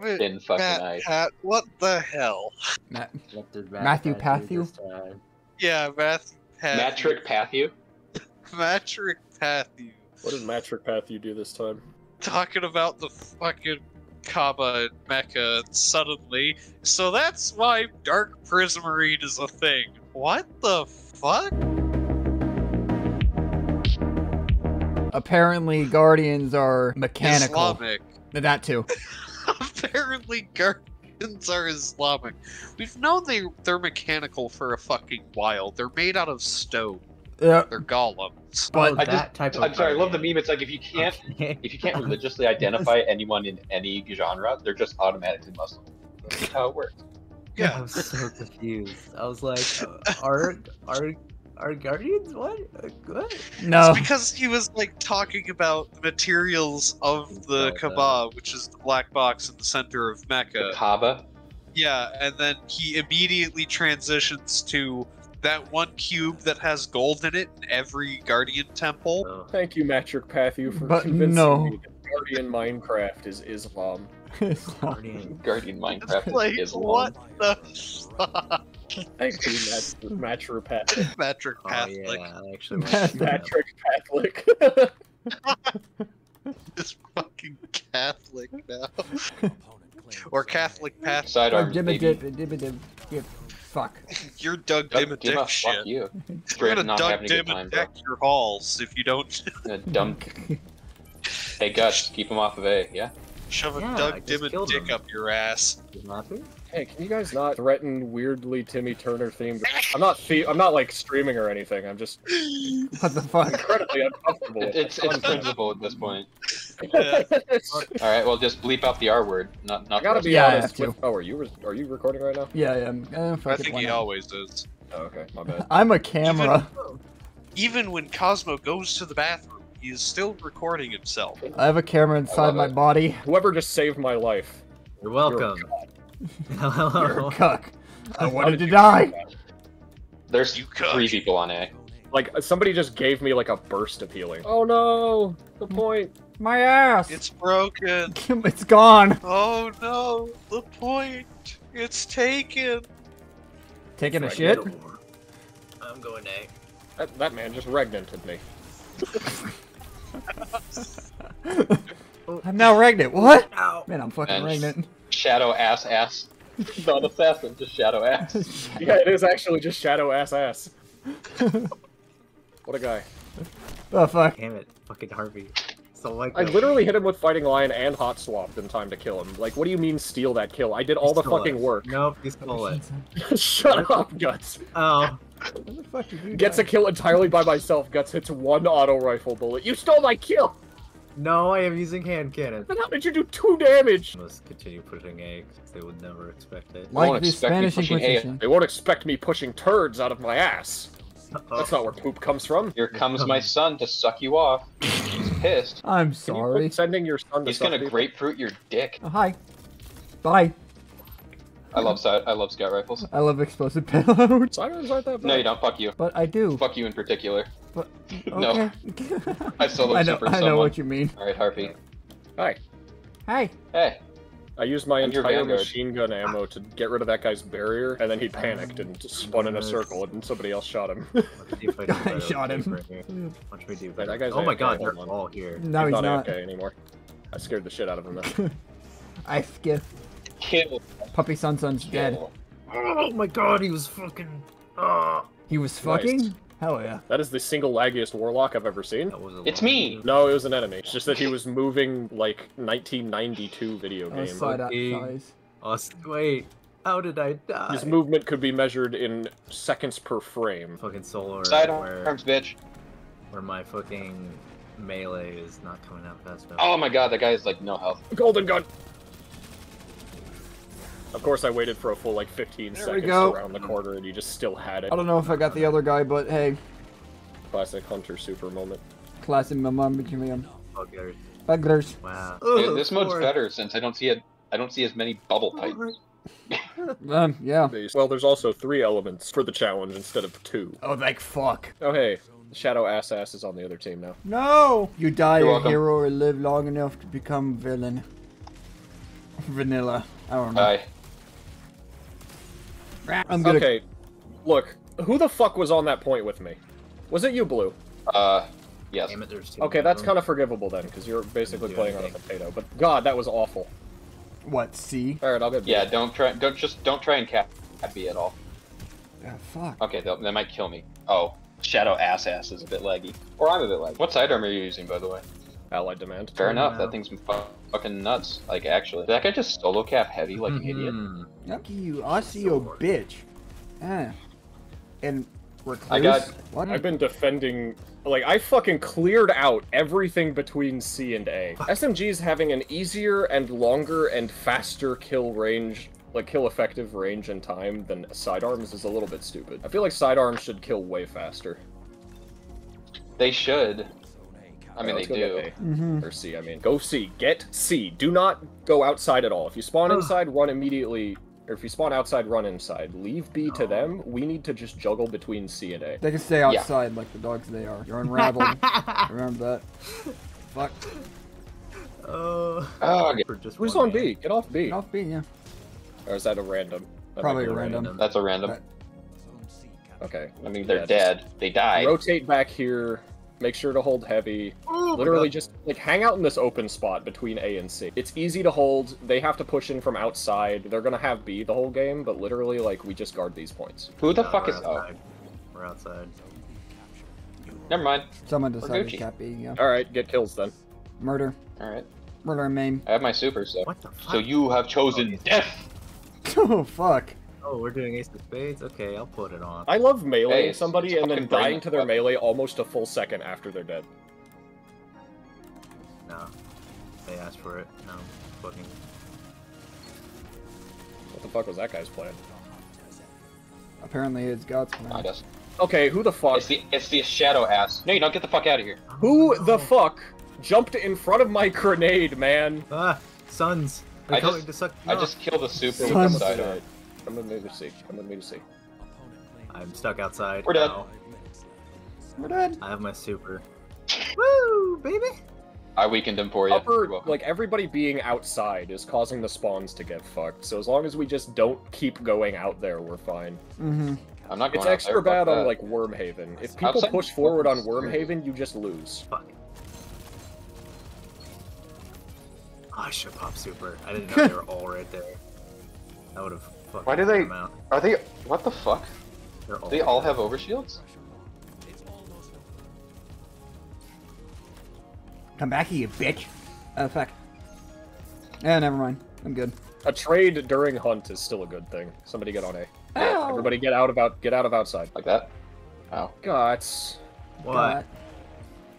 been fucking nice. What the hell? Matthew Pathew? Yeah, Matthew Pathew. Matrick Pathew? Matrick Pathew. What did Matrick Pathew do this time? Talking about the fucking Kaaba and Mecca suddenly. So that's why Dark Prismarine is a thing. What the fuck? Apparently, Guardians are mechanical. Islamic. That too. Apparently, Guardians are Islamic. We've known they're mechanical for a fucking while. They're made out of stone. They're golems. But I'm sorry, I love the meme. It's like, if you can't religiously identify anyone in any genre, they're just automatically Muslim. That's how it works. Yeah. I was so confused. I was like, are Guardians what? No. It's because he was like talking about the materials of the Kaaba, which is the black box in the center of Mecca. The Kaaba? Yeah, and then he immediately transitions to that one cube that has gold in it in every Guardian temple. No. Thank you, Matrick Pathew, for convincing me that Guardian Minecraft is Islam. Guardian Minecraft like, is Islam. What the fuck? Thank you, Matrick Pathew. Matrick Pathew. Oh, yeah, I actually Matrick Pathew. It's fucking Catholic now. Or Catholic Path. Sidearm, baby. Fuck. You're Doug Dimadick shit. Fuck you. You're gonna Doug Dimadick your halls if you don't. Dunk. Hey Guts, keep him off of A, yeah? Shove a Doug Dimadick up your ass. Hey, can you guys not threaten weirdly Timmy Turner themed? I'm not like streaming or anything. I'm just. What the fuck? Incredibly uncomfortable. It's principle at this point. Yeah. All right, well just bleep out the R word. Not. I gotta be honest. With, are you recording right now? Yeah, I am. I think he always does. Oh, okay, my bad. I'm a camera. Even when Kosmo goes to the bathroom, he's still recording himself. I have a camera inside my body. Whoever just saved my life. You're welcome. Hello. You're a cuck. I wanted to die. There's three people on A. Like, somebody just gave me, like, a burst of healing. Oh no! The point! My ass! It's broken! It's gone! Oh no! The point! It's taken! Taking a shit? I'm going A. That man just regnanted me. I'm now regnant, what? Ow. Man, I'm fucking regnant. Shadow ass. Not assassin, just shadow ass. Yeah, it is actually just shadow ass. What a guy. Oh fuck. Damn it, fucking Harpy. So like I literally hit him with Fighting Lion and Hot Swapped in time to kill him. Like, what do you mean steal that kill? I did all the fucking work. Nope, he stole it. Shut up, Guts. Oh. What the fuck did you Gets a kill entirely by myself, Guts hits one auto rifle bullet. You stole my kill! No, I am using hand cannon. Then how did you do 2 damage? I must continue pushing A, because they would never expect it. Like the Spanish Inquisition. They won't expect me pushing turds out of my ass. Uh-oh. That's not where poop comes from. Here comes my son to suck you off. He's pissed. I'm sorry. Sending your son to He's gonna grapefruit your dick. Oh, hi. Bye. I love scout rifles. I love explosive payloads. Sirens aren't that bad. No, you don't. Fuck you. But I do. Fuck you in particular. But, okay. No. I solo super someone. I know what you mean. All right, Harpy. Hi. Hi. Hey. I used my entire machine gun ammo to get rid of that guy's barrier, and then he panicked and just spun in a circle, and somebody else shot him. I shot him. Watch me do that. Oh my god, they're all here. No, he's not okay anymore. I scared the shit out of him though. I skipped. Kill. Puppy Sun's dead. Oh my god, he was fucking. He was fucking? Nice. Hell yeah. That is the single laggiest Warlock I've ever seen. It's me! No, it was an enemy. It's just that he was moving like 1992 video game. Wait, how did I die? His movement could be measured in seconds per frame. Fucking Solar. Sidearms, bitch. Where my fucking melee is not coming out fast enough. Oh my god, that guy is like no health. Golden Gun! Of course, I waited for a full like 15 seconds around the corner, and you just still had it. I don't know if I got the other guy, but hey. Classic Hunter super moment. Classic moment. Buggers. Buggers. Wow. Dude, this mode's better since I don't see as many bubble pipes. Yeah. Well, there's also 3 elements for the challenge instead of 2. Oh, like fuck. Oh hey, Shadow Ass is on the other team now. No. You die a hero or live long enough to become villain. vanilla. I don't know. Aye. I'm gonna... Okay, look. Who the fuck was on that point with me? Was it you, Blu? Yes. Okay, that's kind of forgivable then, because you're basically playing on a potato. But God, that was awful. What? C? All right, I'll go. Yeah, don't try and cap B at all. Yeah, fuck. Okay, they might kill me. Oh, Shadow ass is a bit laggy, or I'm a bit laggy. What side arm are you using, by the way? Allied demand. Fair enough. That thing's been fucking nuts. Like, actually, did that guy just solo cap heavy like an idiot? Fuck you, Osseo bitch. Ah. And recluse? I've been defending. Like, I fucking cleared out everything between C and A. SMG's having an easier and longer and faster kill range, like, kill effective range and time than sidearms is a little bit stupid. I feel like sidearms should kill way faster. They should. I mean, they do. Or C, I mean. Go C. Get C. Do not go outside at all. If you spawn inside, run immediately. Or if you spawn outside, run inside. Leave B to them. We need to just juggle between C and A. They can stay outside like the dogs they are. You're unraveled. Remember that. Fuck. Who's on B? Get off B. Get off B, yeah. Or is that a random? That probably a random. That's a random. Okay. I mean, they're dead. They died. Rotate back here. Make sure to hold heavy. Oh, literally just, like, hang out in this open spot between A and C. It's easy to hold. They have to push in from outside. They're gonna have B the whole game, but literally, like, we just guard these points. Who the fuck is outside? We're outside. Never mind. Someone decided to cap B, yeah. Alright, get kills then. Murder. Alright. Murder and maim. I have my super, so. What the fuck? So you have chosen death! Oh, fuck. Oh, we're doing Ace of Spades? Okay, I'll put it on. I love meleeing somebody and then dying to their melee almost a full second after they're dead. No. They asked for it. No. Fucking. What the fuck was that guy's plan? Apparently it's God's plan. I guess. Okay, who the fuck? It's the shadow ass. No, you don't. Get the fuck out of here. Who the fuck jumped in front of my grenade, man? Ah, Sons. I just killed a super with the sidearm. I'm gonna move to C. I'm gonna move to C. I'm stuck outside. We're dead. We're dead. I have my super. Woo, baby! I weakened him for you. Like, everybody being outside is causing the spawns to get fucked, so as long as we just don't keep going out there, we're fine. I'm not going. It's extra bad on, like, Wormhaven. If people push forward on Wormhaven, you just lose. Fuck. Oh, I should pop super. I didn't know they were all right there. I would've... Why do they? Are they? What the fuck? They all have overshields? Come back here, you bitch! Oh fuck. Eh, never mind. I'm good. A trade during hunt is still a good thing. Somebody get on A. Ow. Everybody get out of outside. Like that. Ow. Guts. What?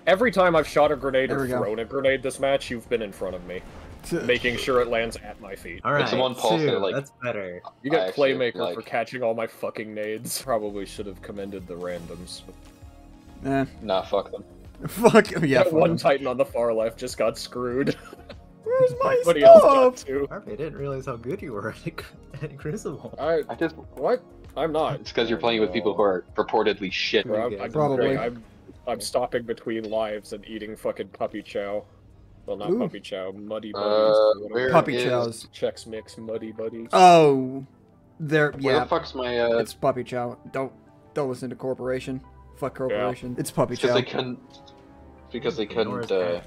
Every time I've shot a grenade or thrown a grenade this match, you've been in front of me. Making sure it lands at my feet. All right, it's one pulse there, like, that's better. You got Playmaker for catching all my fucking nades. Probably should have commended the randoms. Nah. Nah, fuck them. Fuck, yeah. That one Titan on the far left just got screwed. Where's my stuff? Harpy, I didn't realize how good you were at Crucible. I just... What? I'm not. It's because you're playing with people who are purportedly shit. Probably. I'm stopping between lives and eating fucking Puppy Chow. Well, not Puppy Chow, Muddy Buddies. Puppy Chows. Chex Mix, Muddy Buddies. Oh, there. Yeah. Where the fuck's my? It's Puppy Chow. Don't listen to corporation. Fuck corporation. Yeah. It's Puppy Chow. Because they couldn't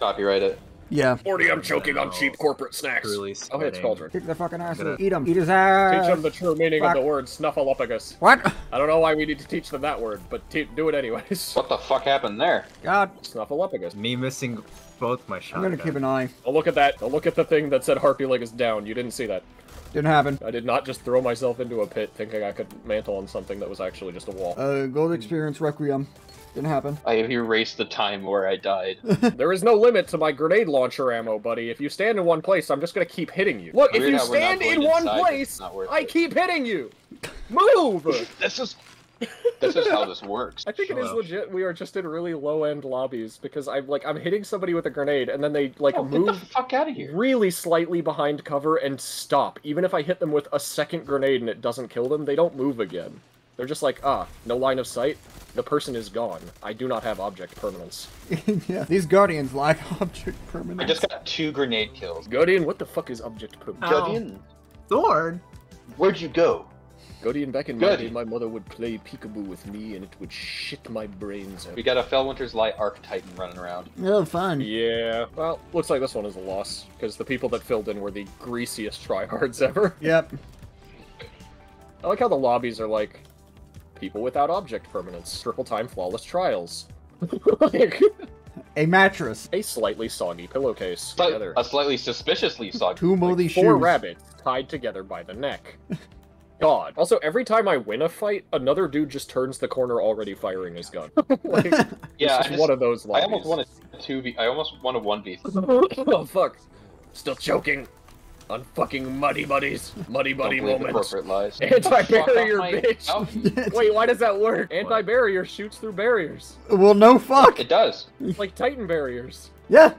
copyright it. Yeah. 40, I'm choking on cheap corporate snacks. Oh, it's Cauldron. Kick their fucking ass. Eat them. Eat his ass. Teach them the true meaning of the word snuffleupagus. What? I don't know why we need to teach them that word, but do it anyways. What the fuck happened there? God. Snuffleupagus. Me missing both my shots. I'm gonna keep an eye. I'll look at that. I'll look at the thing that said Harpy leg is down. You didn't see that. Didn't happen. I did not just throw myself into a pit thinking I could mantle on something that was actually just a wall. Gold experience requiem. Didn't happen. I erased the time where I died. There is no limit to my grenade launcher ammo, buddy. If you stand in one place, I'm just gonna keep hitting you. Look, if you stand in one place, I keep hitting you. Move! This is how this works. I think it is legit. We are just in really low-end lobbies because I'm hitting somebody with a grenade and then they move get the fuck out of here. Really slightly behind cover and stop. Even if I hit them with a second grenade and it doesn't kill them, they don't move again. They're just like, ah, no line of sight. The person is gone. I do not have object permanence. Yeah, these Guardians lack object permanence. I just got 2 grenade kills. Guardian, what the fuck is object permanence? Ow. Guardian? Thorn? Where'd you go? Guardian, back in my day, my mother would play peekaboo with me and it would shit my brains out. We got a Felwinter's Light Arc Titan running around. Oh, fun. Yeah. Well, looks like this one is a loss, because the people that filled in were the greasiest tryhards ever. Yep. I like how the lobbies are like, people without object permanence, triple time flawless trials. Like, a mattress. A slightly soggy pillowcase. Together. A slightly suspiciously soggy. Two moldy shoes. 4 rabbits tied together by the neck. God. Also, every time I win a fight, another dude just turns the corner already firing his gun. Like, yeah, it's just one of those lobbies. I almost won a 2v. I almost won a 1v. Oh, fuck. Still choking. Unfucking Muddy Buddies. Muddy Buddy moments. Anti-barrier, bitch. Wait, why does that work? Anti-barrier shoots through barriers. Well, no fuck. It does. It's like Titan barriers. Yeah.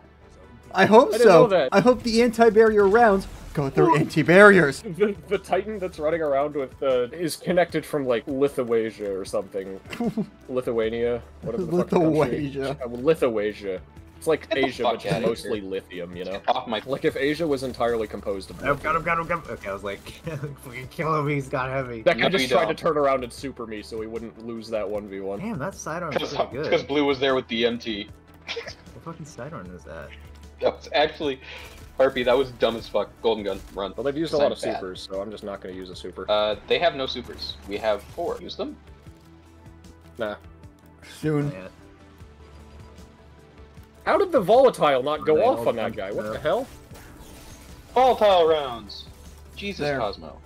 I hope so. I didn't know that. I hope the anti-barrier rounds go through anti-barriers. The Titan that's running around with is connected from, like, Lithuania or something. Lithuania? Whatever the fuck the Lithuania. Lithuania. It's like Asia, but it's mostly lithium, you know? Off my... Like, if Asia was entirely composed of lithium. I've got him. Okay, I was like, fucking kill him, he's got heavy. That guy just tried to turn around and super me so he wouldn't lose that 1v1. Damn, that sidearm was really good. Because Blu was there with DMT. What fucking sidearm was that? That was actually... Harpy, that was dumb as fuck. Golden Gun, run. Well, they've used a lot of supers, so I'm just not going to use a super. They have no supers. We have 4. Use them? Nah. Soon. Oh, yeah. How did the Volatile not go off on that guy? What the hell? Volatile rounds! Jesus, Cosmo.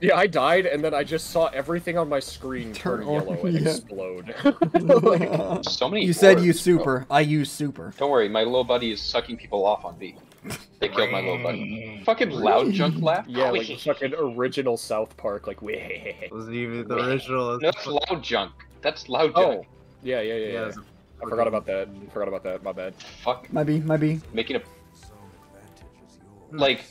Yeah, I died, and then I just saw everything on my screen turn yellow and explode. Like, so many. You said you super. Bro. I use super. Don't worry, my little buddy is sucking people off on B. They killed my little buddy. Fucking loud junk laugh. Yeah, like the fucking original South Park. Like, it wasn't even the original. No, that's loud junk. That's loud junk. Oh, yeah. I forgot about that. My bad. Fuck. My B. Making a. Like,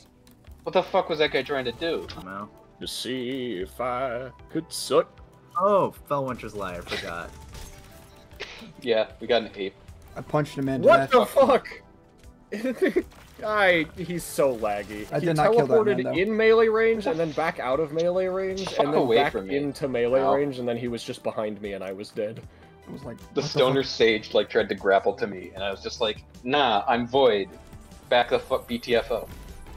what the fuck was that guy trying to do? I don't know. To see if I could suck. Oh, Felwinter's Lie, I forgot. Yeah, we got an ape. I punched him in. What the fuck? He's so laggy. I did not kill that man, though. He teleported in melee range, and then back out of melee range, and then back into melee range, and then he was just behind me, and I was dead. It was like the stoner sage like tried to grapple to me, and I was just like, nah, I'm Void. Back the fuck BTFO.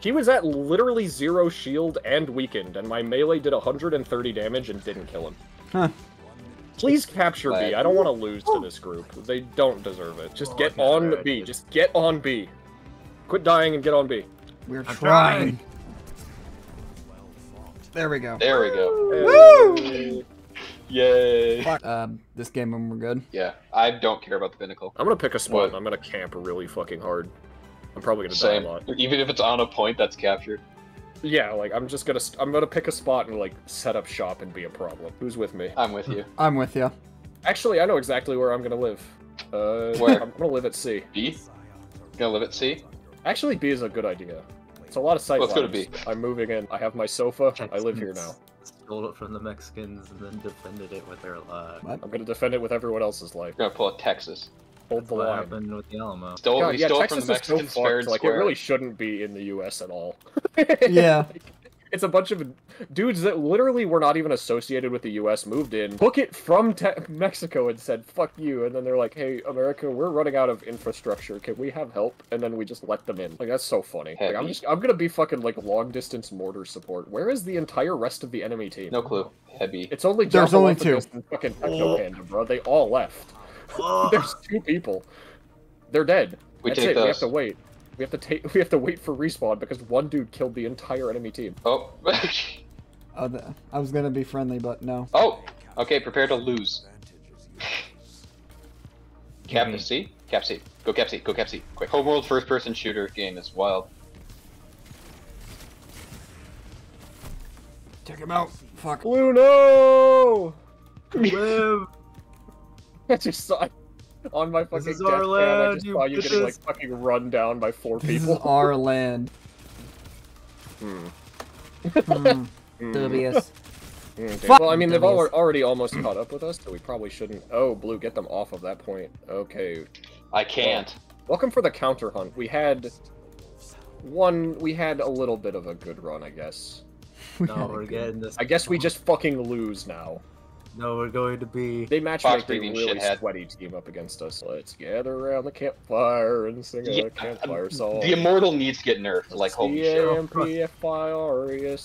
He was at literally 0 shield and weakened, and my melee did 130 damage and didn't kill him. Huh. Please capture B. I don't want to lose to this group. They don't deserve it. Just get on B. Just get on B. Quit dying and get on B. We're trying. There we go. There we go. Woo! Yay. This game when we're good. Yeah, I don't care about the pinnacle. I'm going to pick a spot and I'm going to camp really fucking hard. I'm probably gonna die a lot. Even if it's on a point that's captured. Yeah, like I'm gonna pick a spot and like set up shop and be a problem. Who's with me? I'm with you. I'm with you. Actually, I know exactly where I'm gonna live. Where? I'm gonna live at C. B? Gonna live at C? Actually, B is a good idea. It's a lot of sight lines. Let's go to B. I'm moving in. I have my sofa. I live here now. Stole it from the Mexicans and then defended it with their life. I'm gonna defend it with everyone else's life. You're gonna pull a Texas. What happened with the Alamo? God, yeah, stole Texas from the Mexican is so fucked, like, it really shouldn't be in the U.S. at all. Yeah. It's a bunch of dudes that literally were not even associated with the U.S. moved in, took it from Mexico and said, fuck you, and then they're like, hey, America, we're running out of infrastructure, can we have help? And then we just let them in. Like, that's so funny. Like, I'm gonna be fucking, like, long-distance mortar support. Where is the entire rest of the enemy team? No clue. Heavy. It's only There's only 2. Fucking Techno Panda, bro. They all left. There's 2 people. They're dead. That's it. We have to wait. We have to wait for respawn because one dude killed the entire enemy team. Oh. I was gonna be friendly, but no. Oh. Okay. Prepare to lose. Cap to C. Cap C. Go Cap C. Go Cap C. Quick. Homeworld first-person shooter game is wild. Take him out. Fuck. Luno. Live. I just saw on my fucking deathbed, I just saw you getting, like, fucking run down by 4 people. This is our land. Dubious. Okay. Well, I mean, they've already almost caught up with us, so we probably shouldn't... Oh, Blue, get them off of that point. Okay. I can't. Welcome for the counter hunt. We had a little bit of a good run, I guess. No, we're getting this. I guess we just fucking lose now. No, we're going to be... They matchmake a really sweaty team up against us. Let's gather around the campfire and sing a campfire song. The Immortal needs to get nerfed, like Holy Show. CAMPFIRESOMG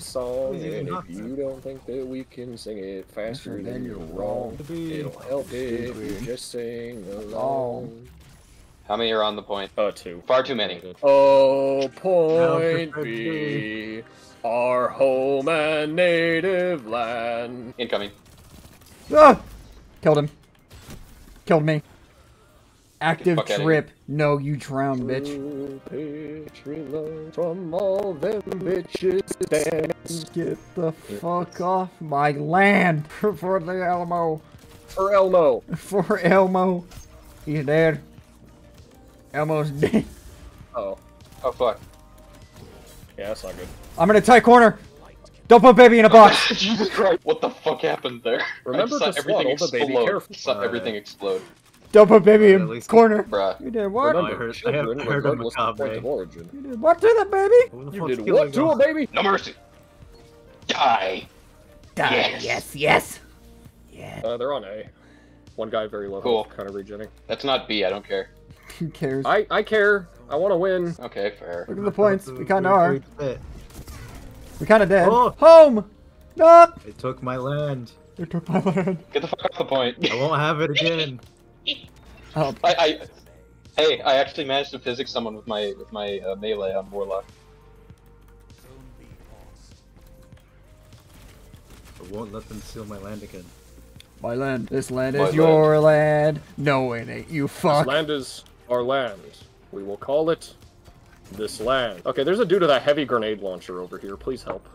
song, and if you don't think that we can sing it faster, then you're wrong. It'll help if you just sing along. How many are on the point? Two. Far too many. Oh, point B. Our home and native land. Incoming. Ah! Killed him. Killed me. Active trip. No, you drowned, bitch. From all them bitches. Get the fuck off my land. For the Elmo. For Elmo. For Elmo. He's dead. Elmo's dead. Oh. Oh, fuck. Yeah, that's not good. I'm in a tight corner. Don't put baby in a box. Jesus Christ! What the fuck happened there? Remember to everything explode. Everything explode. Don't put baby in corner. Bruh. You did what? Remember, I heard of Macabre. You did what to the baby? You did what to a baby? No mercy. Die. Die. Yes. Yeah. They're on A. One guy very low. Cool. Kind of regenning. That's not B. I don't care. Who cares? I care. I want to win. Okay, fair. Look at the points. We kind of are. We kind of dead. Oh. Home! No! It took my land. It took my land. Get the fuck off the point. I won't have it again. Oh. I actually managed to physics someone with my melee on Warlock. I won't let them steal my land again. My land. This land is your land. No, it ain't. You fuck. This land is our land. We will call it this land. Okay, there's a dude with a heavy grenade launcher over here. Please help.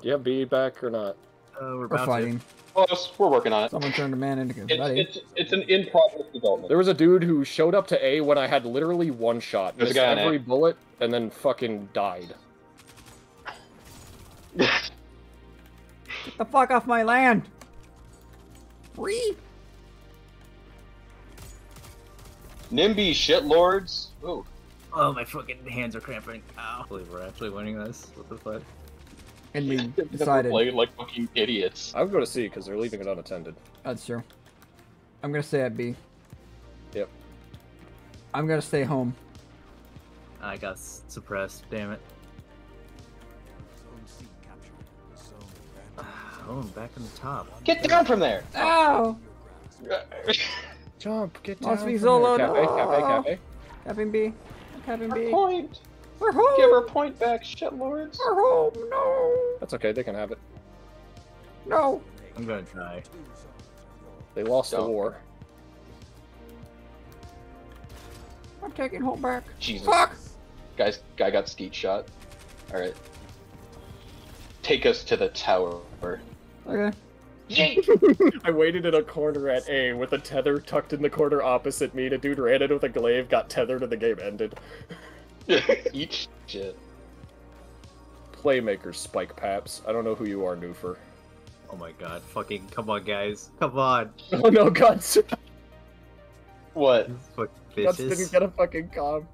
Do you have B back or not? We're fighting. Close. We're working on it. Someone turned a man into buddy. It's an in-progress development. There was a dude who showed up to A when I had literally one shot, missed every bullet, and then fucking died. Get the fuck off my land! Free? NIMBY shitlords. Ooh. Oh, my fucking hands are cramping. Ow. I believe we're actually winning this. What the fuck? And we decided. Played like fucking idiots. I would go to C because they're leaving it unattended. That's true. I'm gonna stay at B. Yep. I'm gonna stay home. I got suppressed. Damn it. Oh, I'm back on the top. Get down from there! Ow! Jump, get down. Must be Zolo. Capping B. Capping B. Our point. We're home. Give her point back, shitlords. We're home. No. That's okay. They can have it. No. I'm gonna try. They lost the war. I'm taking home back. Jesus. Fuck. Guy got skeet shot. All right. Take us to the tower. Okay. I waited in a corner at A with a tether tucked in the corner opposite me. A dude ran in with a glaive, got tethered, and the game ended. Eat shit. Playmaker, Spike Paps. I don't know who you are, Noofer. Oh my god, fucking come on, guys. Come on. Oh no, Guts. What? Guts didn't get a fucking comm.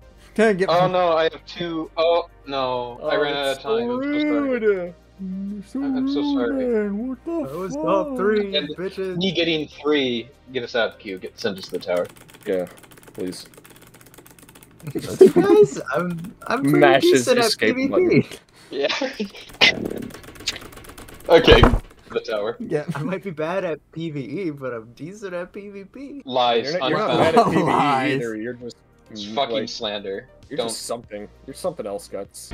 Oh no, I have two. Oh no, I ran out of time. I'm so sorry. What the fuck? That was top three, bitches. Me getting three. Get us out of queue. Send us to the tower. Yeah, please. Guys, I'm pretty decent at PvP. Yeah. Okay, the tower. Yeah. I might be bad at PvE, but I'm decent at PvP. Lies. You're not bad at PvE either. You're just fucking slander. You're just something. You're something else, Guts.